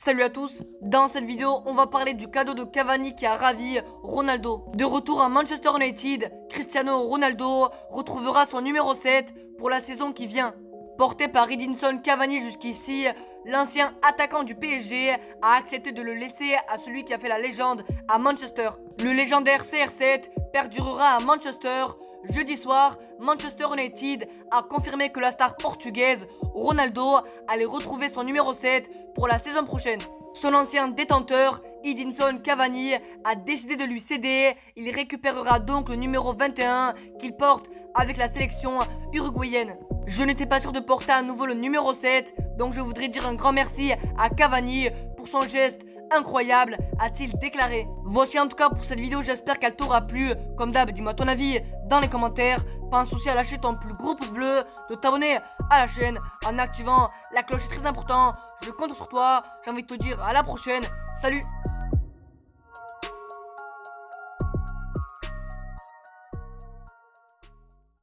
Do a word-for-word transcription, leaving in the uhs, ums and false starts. Salut à tous, dans cette vidéo on va parler du cadeau de Cavani qui a ravi Ronaldo. De retour à Manchester United, Cristiano Ronaldo retrouvera son numéro sept pour la saison qui vient. Porté par Edinson Cavani jusqu'ici, l'ancien attaquant du P S G a accepté de le laisser à celui qui a fait la légende à Manchester. Le légendaire C R sept perdurera à Manchester. Jeudi soir, Manchester United a confirmé que la star portugaise Ronaldo allait retrouver son numéro sept pour la saison prochaine. Son ancien détenteur, Edinson Cavani, a décidé de lui céder. Il récupérera donc le numéro vingt et un qu'il porte avec la sélection uruguayenne. Je n'étais pas sûr de porter à nouveau le numéro sept, donc je voudrais dire un grand merci à Cavani pour son geste incroyable, a-t-il déclaré. Voici en tout cas pour cette vidéo, j'espère qu'elle t'aura plu. Comme d'hab, dis-moi ton avis dans les commentaires. Pense aussi à lâcher ton plus gros pouce bleu, de t'abonner à la chaîne en activant la cloche, c'est très important. Je compte sur toi, j'ai envie de te dire à la prochaine, salut!